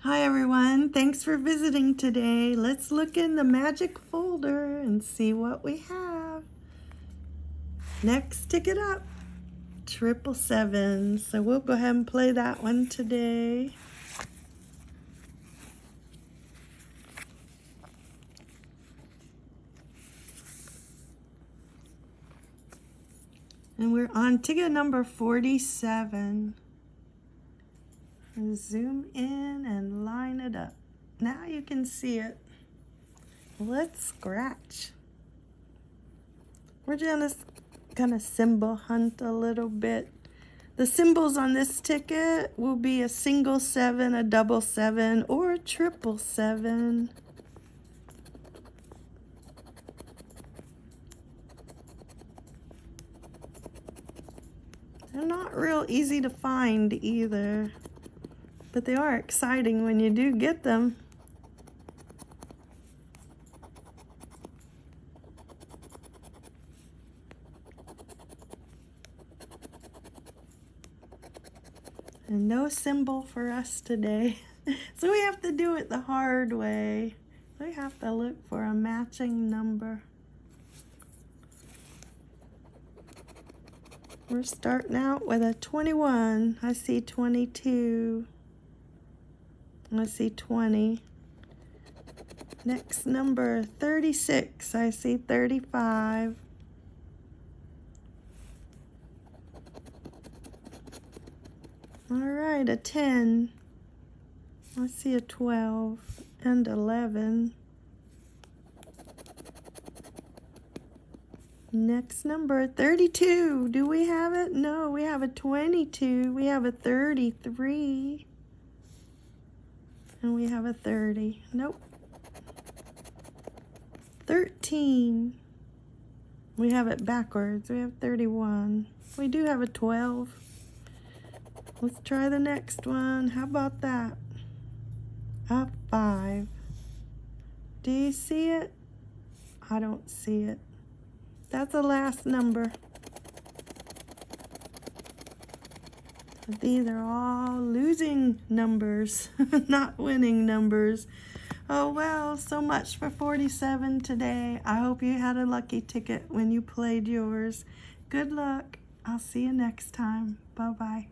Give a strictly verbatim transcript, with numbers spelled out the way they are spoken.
Hi everyone, thanks for visiting today. Let's look in the magic folder and see what we have. Next ticket up, triple seven. So we'll go ahead and play that one today. And we're on ticket number forty-seven. And zoom in and line it up. Now you can see it. Let's scratch. We're just gonna symbol hunt a little bit. The symbols on this ticket will be a single seven, a double seven, or a triple seven. They're not real easy to find either. But they are exciting when you do get them. And no symbol for us today. So we have to do it the hard way. We have to look for a matching number. We're starting out with a twenty-one. I see twenty-two. I see twenty. Next number, thirty-six. I see thirty-five. All right, a ten. I see a twelve and eleven. Next number, thirty-two. Do we have it? No, we have a twenty-two. We have a thirty-three. And we have a thirty. Nope. thirteen. We have it backwards. We have thirty-one. We do have a twelve. Let's try the next one. How about that? A five. Do you see it? I don't see it. That's the last number. These are all losing numbers, not winning numbers. Oh well, so much for forty-seven today. I hope you had a lucky ticket when you played yours. Good luck. I'll see you next time. Bye-bye.